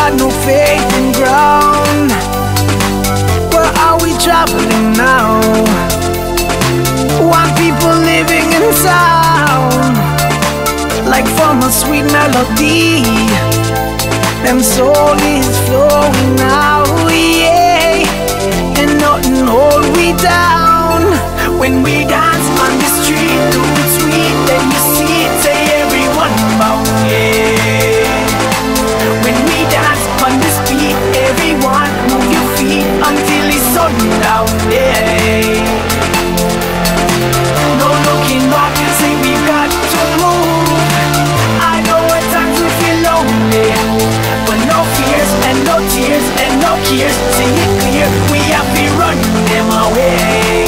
got no faith in ground. Where are we traveling now? One people living in sound, like from a sweet melody, them soul is flowing now, yeah. And nothing hold we down when we dance on the street, do it sweet, then you see it, say everyone about it. When we dance on this beat, everyone move your feet until it's sundown, yeah. No looking back, say we've got to move. I know at times we feel lonely, but no fears and no tears and no cares. See it clear, we have to run them away.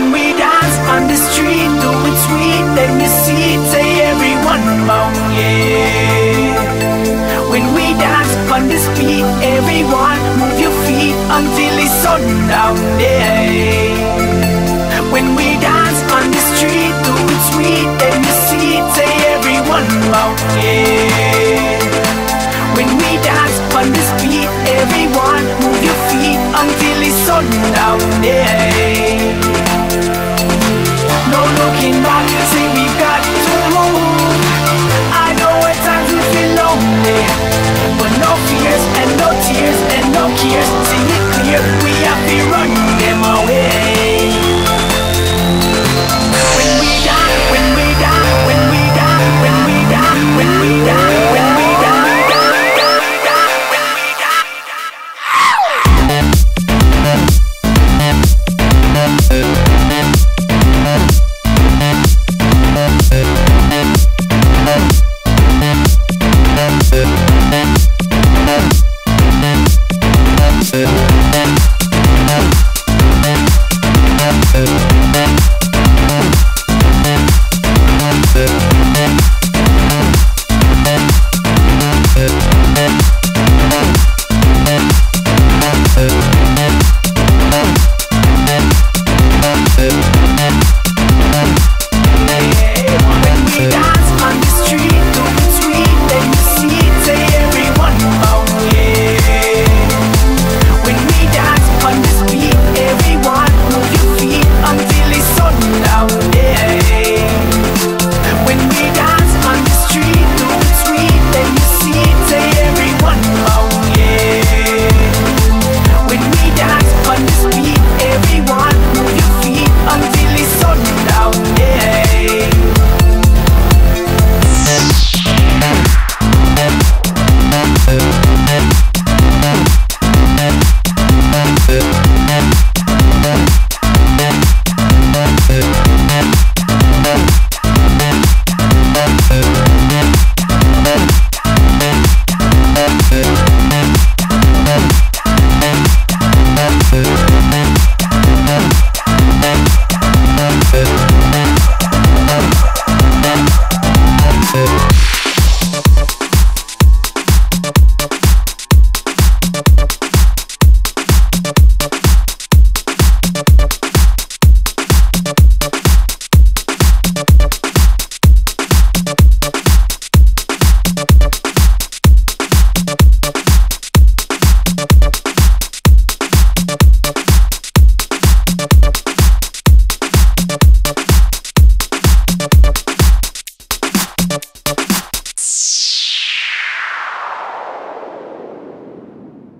When we dance on the street, do it sweet, then you see it, say everyone about, yeah. When we dance on this beat, everyone move your feet until it's sundown, yeah. When we dance on the street, do it sweet, then you see it, say everyone about, yeah. When we dance on this beat, everyone move your feet until it's sundown, yeah.